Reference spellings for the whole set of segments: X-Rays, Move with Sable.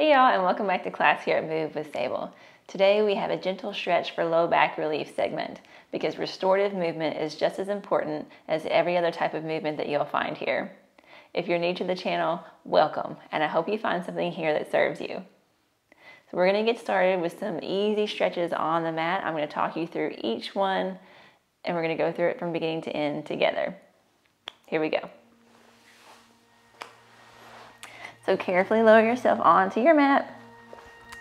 Hey y'all, and welcome back to class here at Move with Sable. Today we have a gentle stretch for low back relief segment because restorative movement is just as important as every other type of movement that you'll find here. If you're new to the channel, welcome, and I hope you find something here that serves you. So we're going to get started with some easy stretches on the mat. I'm going to talk you through each one, and we're going to go through it from beginning to end together. Here we go. So carefully lower yourself onto your mat,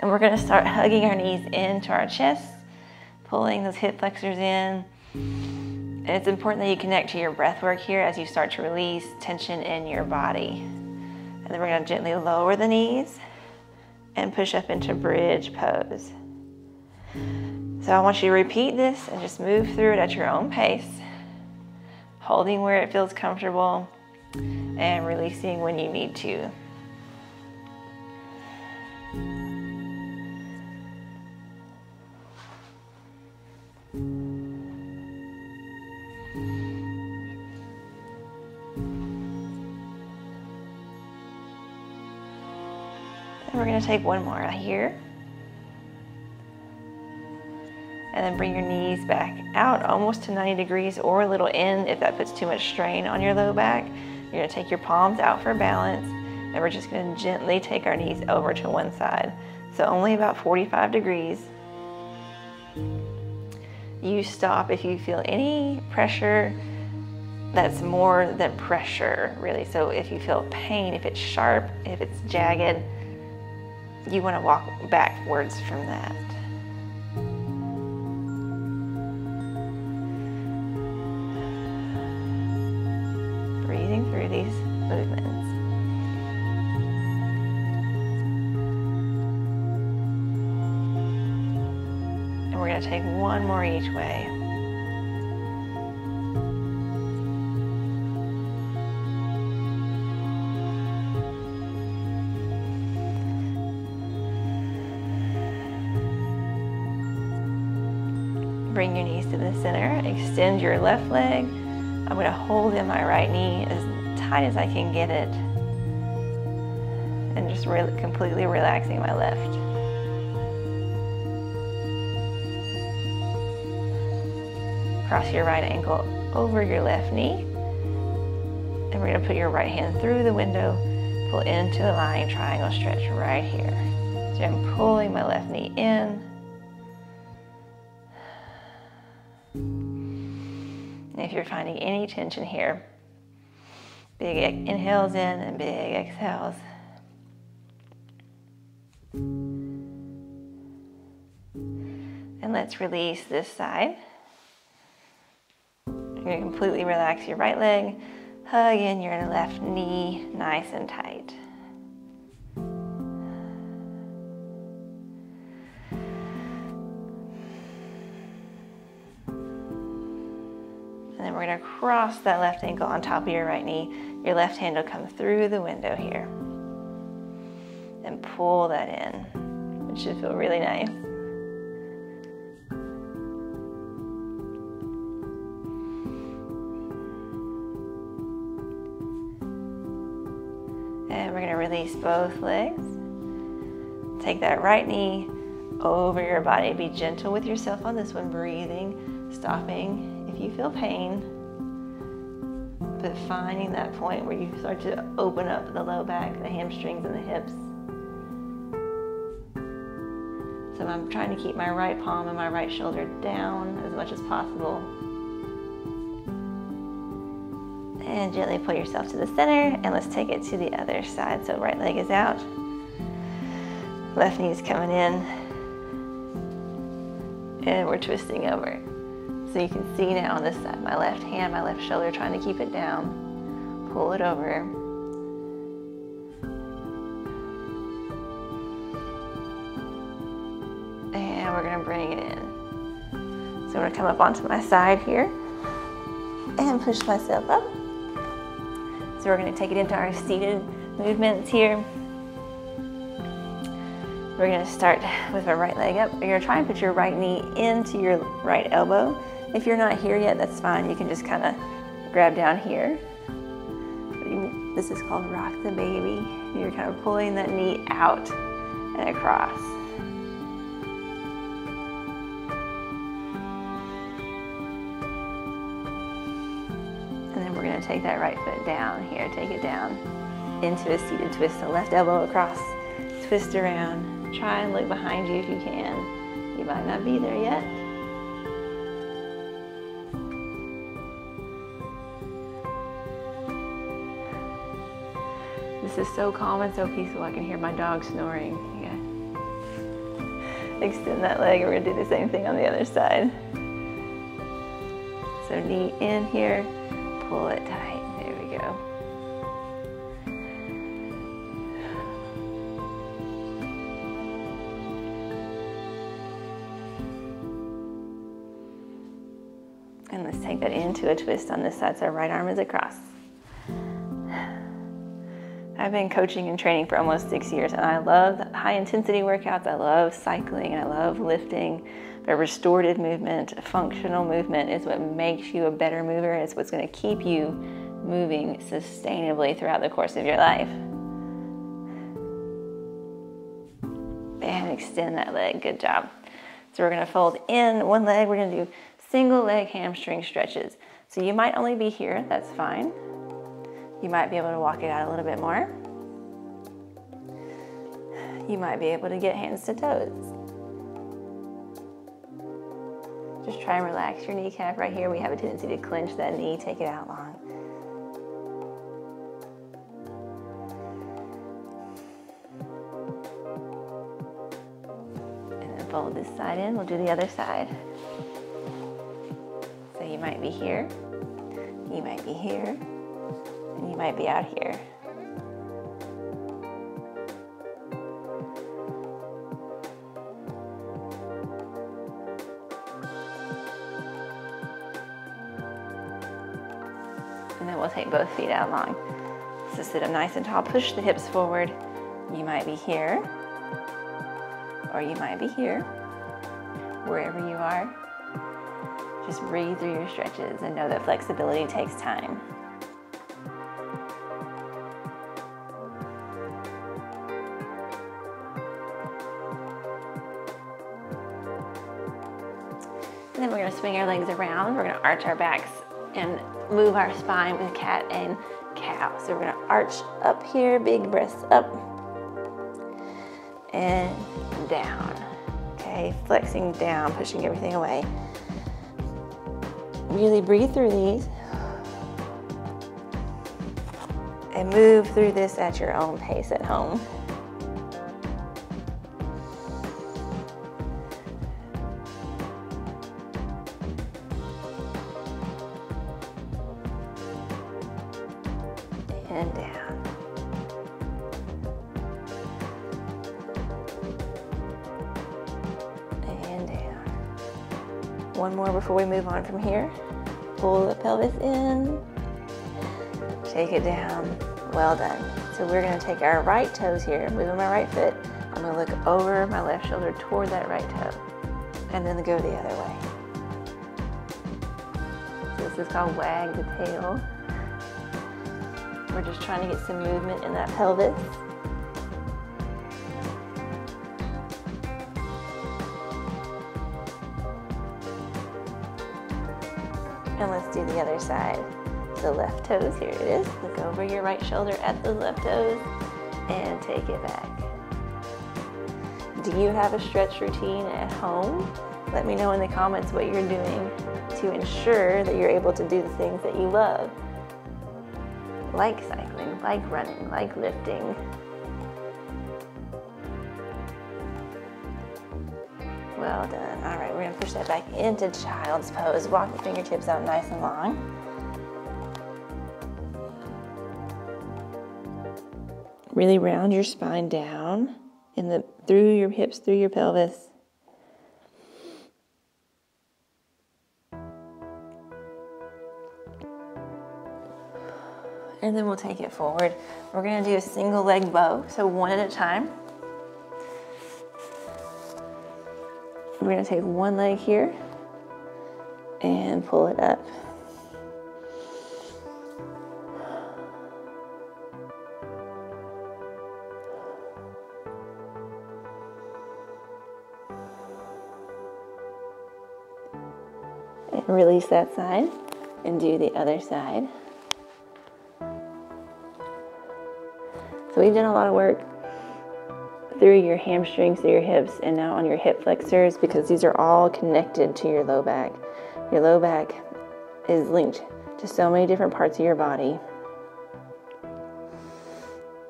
and we're gonna start hugging our knees into our chest, pulling those hip flexors in. And it's important that you connect to your breath work here as you start to release tension in your body. And then we're gonna gently lower the knees and push up into bridge pose. So I want you to repeat this and just move through it at your own pace, holding where it feels comfortable and releasing when you need to. We're going to take one more here, and then bring your knees back out almost to 90 degrees or a little in if that puts too much strain on your low back. You're going to take your palms out for balance, and we're just going to gently take our knees over to one side, so only about 45 degrees. You stop if you feel any pressure that's more than pressure, really. So if you feel pain, if it's sharp, if it's jagged, you want to walk backwards from that. Breathing through these movements. And we're going to take one more each way. Bring your knees to the center, extend your left leg. I'm going to hold in my right knee as tight as I can get it, and just really completely relaxing my left. Cross your right ankle over your left knee, and we're going to put your right hand through the window, pull into a lying triangle stretch right here. So I'm pulling my left knee in. If you're finding any tension here, big inhales in and big exhales. And let's release this side. You're going to completely relax your right leg, hug in your left knee nice and tight. We're going to cross that left ankle on top of your right knee. Your left hand will come through the window here. And pull that in. It should feel really nice. And we're going to release both legs. Take that right knee over your body. Be gentle with yourself on this one. Breathing, stopping. You feel pain, but finding that point where you start to open up the low back, the hamstrings, and the hips. So I'm trying to keep my right palm and my right shoulder down as much as possible. And gently pull yourself to the center, and let's take it to the other side. So right leg is out, left knee is coming in, and we're twisting over. So you can see now on this side, my left hand, my left shoulder, trying to keep it down, pull it over. And we're gonna bring it in. So I'm gonna come up onto my side here and push myself up. So we're gonna take it into our seated movements here. We're gonna start with our right leg up. You're gonna try and put your right knee into your right elbow. If you're not here yet, that's fine. You can just kind of grab down here. This is called rock the baby. You're kind of pulling that knee out and across. And then we're going to take that right foot down here, take it down into a seated twist. So left elbow across, twist around. Try and look behind you if you can. You might not be there yet. This is so calm and so peaceful. I can hear my dog snoring. Yeah. Extend that leg. We're going to do the same thing on the other side. So knee in here, pull it tight. There we go. And let's take that into a twist on this side. So right arm is across. I've been coaching and training for almost 6 years, and I love high intensity workouts. I love cycling, I love lifting, but restorative movement, functional movement is what makes you a better mover. It's what's going to keep you moving sustainably throughout the course of your life. And extend that leg, good job. So we're going to fold in one leg, we're going to do single leg hamstring stretches. So you might only be here, that's fine. You might be able to walk it out a little bit more. You might be able to get hands to toes. Just try and relax your kneecap right here. We have a tendency to clench that knee, take it out long. And then fold this side in, we'll do the other side. So you might be here, you might be here, and you might be out here. And then we'll take both feet out long. So sit up nice and tall, push the hips forward. You might be here, or you might be here, wherever you are. Just breathe through your stretches and know that flexibility takes time. And then we're going to swing our legs around, we're going to arch our backs and move our spine with cat and cow. So we're going to arch up here, big breasts up and down. Okay, flexing down, pushing everything away. Really breathe through these and move through this at your own pace at home. And down. And down. One more before we move on from here. Pull the pelvis in. Take it down. Well done. So we're going to take our right toes here, moving my right foot. I'm going to look over my left shoulder toward that right toe. And then go the other way. So this is called wag the tail. We're just trying to get some movement in that pelvis. And let's do the other side. So left toes, here it is. Look over your right shoulder at the left toes and take it back. Do you have a stretch routine at home? Let me know in the comments what you're doing to ensure that you're able to do the things that you love. Like cycling, like running, like lifting. Well done. All right, we're gonna push that back into child's pose. Walk the fingertips out nice and long. Really round your spine down in through your hips, through your pelvis. And then we'll take it forward. We're going to do a single leg bow, so one at a time. We're going to take one leg here and pull it up. Release that side and do the other side. So we've done a lot of work through your hamstrings, through your hips, and now on your hip flexors, because these are all connected to your low back. Your low back is linked to so many different parts of your body.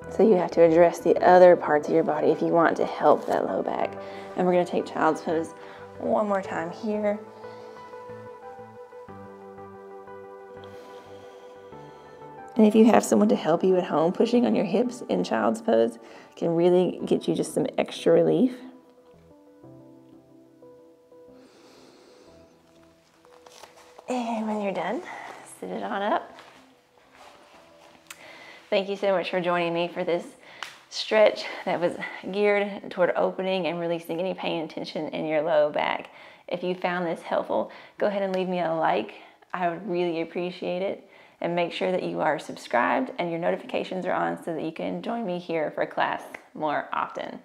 So you have to address the other parts of your body if you want to help that low back. And we're going to take child's pose one more time here. And if you have someone to help you at home, pushing on your hips in child's pose can really get you just some extra relief. And when you're done, sit it on up. Thank you so much for joining me for this stretch that was geared toward opening and releasing any pain and tension in your low back. If you found this helpful, go ahead and leave me a like. I would really appreciate it. And make sure that you are subscribed and your notifications are on so that you can join me here for class more often.